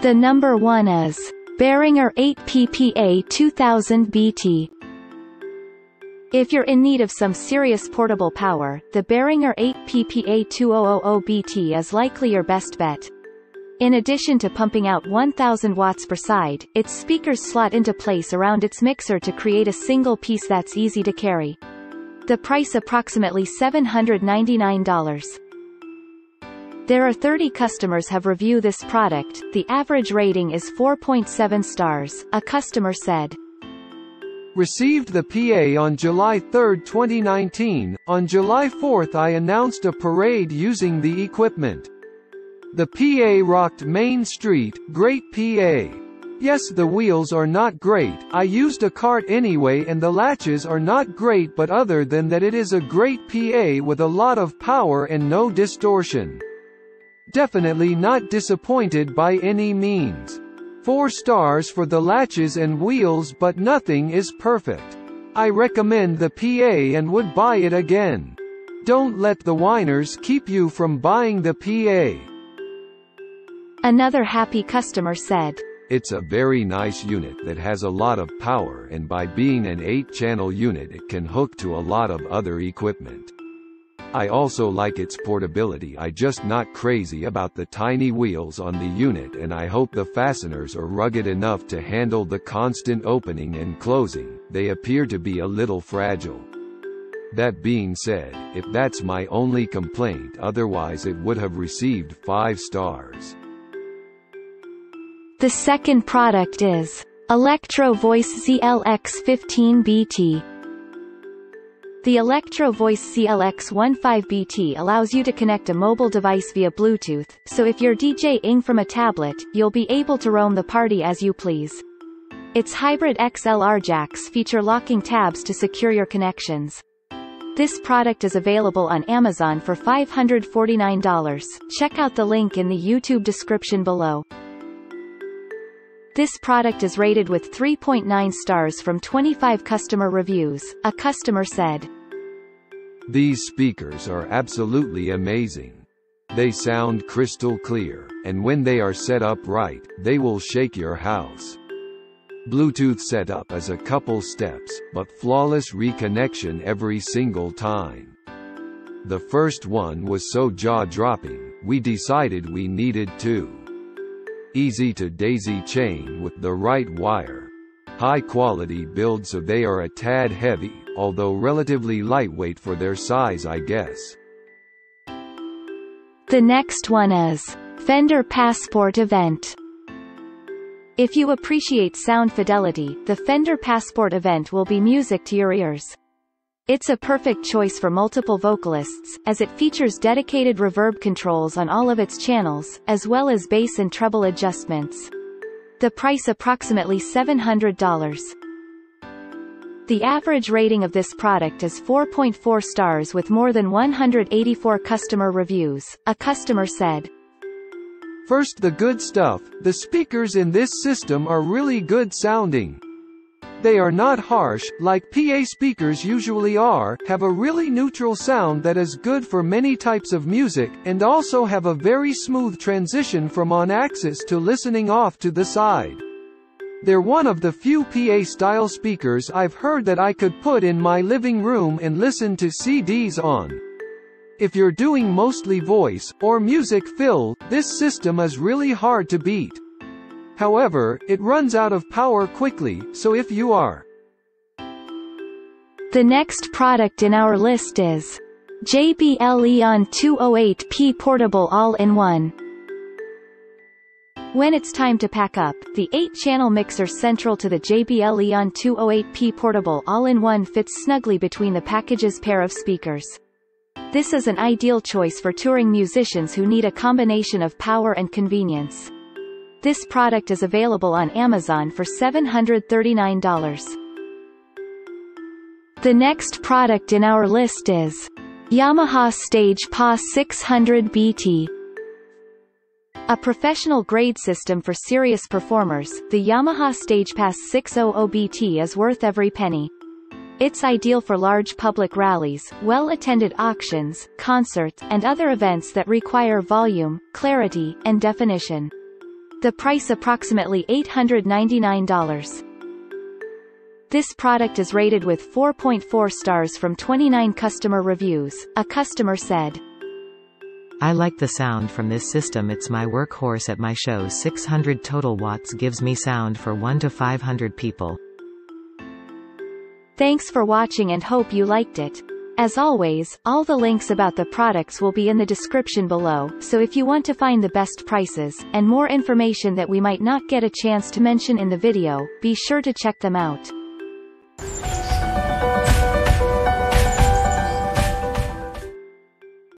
The number one is Behringer 8 PPA 2000BT. If you're in need of some serious portable power, the Behringer 8 PPA 2000BT is likely your best bet. In addition to pumping out 1000 watts per side, its speakers slot into place around its mixer to create a single piece that's easy to carry. The price approximately $799. There are 30 customers have reviewed this product. The average rating is 4.7 stars, a customer said. Received the PA on July 3, 2019. On July 4, I announced a parade using the equipment. The PA rocked Main Street, great PA. Yes, the wheels are not great, I used a cart anyway and the latches are not great, but other than that it is a great PA with a lot of power and no distortion. Definitely not disappointed by any means. 4 stars for the latches and wheels, but nothing is perfect. I recommend the PA and would buy it again. Don't let the whiners keep you from buying the PA. Another happy customer said, "It's a very nice unit that has a lot of power, and by being an 8-channel unit it can hook to a lot of other equipment. I also like its portability. I'm just not crazy about the tiny wheels on the unit, and I hope the fasteners are rugged enough to handle the constant opening and closing. They appear to be a little fragile. That being said, if that's my only complaint, otherwise it would have received 5 stars." The second product is Electro Voice ZLX15BT. The Electro Voice ZLX15BT allows you to connect a mobile device via Bluetooth, so if you're DJing from a tablet, you'll be able to roam the party as you please. Its hybrid XLR jacks feature locking tabs to secure your connections. This product is available on Amazon for $549. Check out the link in the YouTube description below. This product is rated with 3.9 stars from 25 customer reviews, a customer said. These speakers are absolutely amazing. They sound crystal clear, and when they are set up right, they will shake your house. Bluetooth setup is a couple steps, but flawless reconnection every single time. The first one was so jaw-dropping, we decided we needed two. Easy to daisy chain with the right wire. High quality build, so they are a tad heavy, although relatively lightweight for their size, I guess. The next one is Fender Passport Event. If you appreciate sound fidelity, the Fender Passport Event will be music to your ears. It's a perfect choice for multiple vocalists, as it features dedicated reverb controls on all of its channels, as well as bass and treble adjustments. The price approximately $700. The average rating of this product is 4.4 stars with more than 184 customer reviews, a customer said. First, the good stuff. The speakers in this system are really good sounding. They are not harsh, like PA speakers usually are, have a really neutral sound that is good for many types of music, and also have a very smooth transition from on-axis to listening off to the side. They're one of the few PA-style speakers I've heard that I could put in my living room and listen to CDs on. If you're doing mostly voice, or music fill, this system is really hard to beat. However, it runs out of power quickly, so if you are. The next product in our list is JBL Eon 208P Portable All-in-One. When it's time to pack up, the 8-channel mixer central to the JBL Eon 208P Portable All-in-One fits snugly between the package's pair of speakers. This is an ideal choice for touring musicians who need a combination of power and convenience. This product is available on Amazon for $739. The next product in our list is Yamaha StagePas 600BT. A professional grade system for serious performers, the Yamaha StagePas 600BT is worth every penny. It's ideal for large public rallies, well-attended auctions, concerts, and other events that require volume, clarity, and definition. The price approximately $899. This product is rated with 4.4 stars from 29 customer reviews. A customer said, "I like the sound from this system. It's my workhorse at my shows. 600 total watts gives me sound for 1 to 500 people." Thanks for watching and hope you liked it. As always, all the links about the products will be in the description below, so if you want to find the best prices, and more information that we might not get a chance to mention in the video, be sure to check them out.